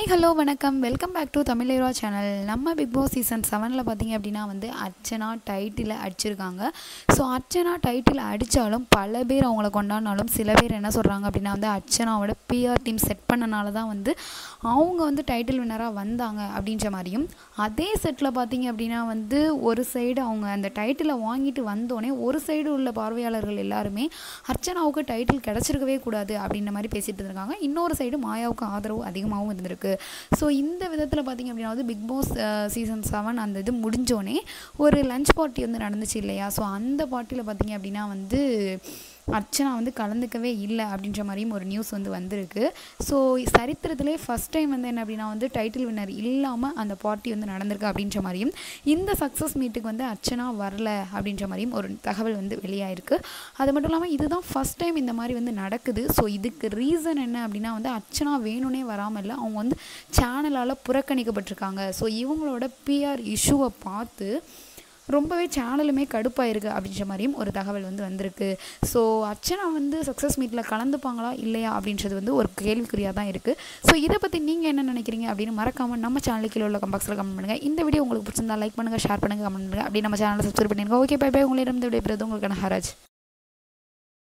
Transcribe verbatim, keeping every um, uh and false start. Hi, hello, welcome, welcome back to Tamilero channel. Namma Bigg Boss season seven la pathinga appadina vande Archana title adichirukanga. So Archana title adichalum pala per avangala kondanalum sila per enna solranga appadina vande Archanaoda P R team set pannanaala da vande avanga vande title winner ah vandanga appdinja mariyum adhe set la pathinga appadina vande oru side avanga and title ah vaangittu vandone oru side ulla paarvayalargal ellarume Archanaavukku title kedachirukave koodadhu appdina mari pesittu irukanga innoru side Maayavukku aadharavu adhigamavum irundhu So, in the Vedathala Pathing of the Bigg Boss uh, season seven and the Mudinjone or a lunch party on the Nadanachilla. So, on the party of Pathing Abdina and the Archana on the Kalandakaway Illa Abdinjamarim or news on the Vandreke. So, Sarithra first time and then Abdina on the title winner Illama and the party on the Nadandaka Abdinjamarim. In the success meeting on the Archana Varla Abdinjamarim or Tahaval on the Veliairka. Adamatulama either the first time in the Mari when the Nadakadu. So, the reason and Abdina on the Archana Vainune Varamella. Channel all புறக்கணிக்கப்பட்டிருக்காங்க so இவங்களோட P R இஷ்யூவை பார்த்து ரொம்பவே சேனலுமே கடுப்பா இருக்கு அப்படிங்கிற மாதிரியும் ஒரு தகவல் வந்து வந்திருக்கு சோ அர்ச்சனா வந்து சக்சஸ் மீட்ல கலந்துபாங்களா இல்லையா அப்படின்றது வந்து ஒரு கேள்விக்குறியா தான் இருக்கு சோ இத பத்தி நீங்க என்ன நினைக்கிறீங்க அப்படினு மறக்காம நம்ம சேனலுக்கு கீழ உள்ள கமெண்ட் பாக்ஸ்ல கமெண்ட் பண்ணுங்க இந்த வீடியோ உங்களுக்கு பிடிச்சிருந்தா லைக் பண்ணுங்க ஷேர் பண்ணுங்க கமெண்ட் பண்ணுங்க அப்படியே நம்ம சேனலை சப்ஸ்கிரைப் பண்ணிடுங்க ஓகே பை பை உங்களுடைய இந்த வீடியோ பிரதோங்களுக்கான ஹராஜ்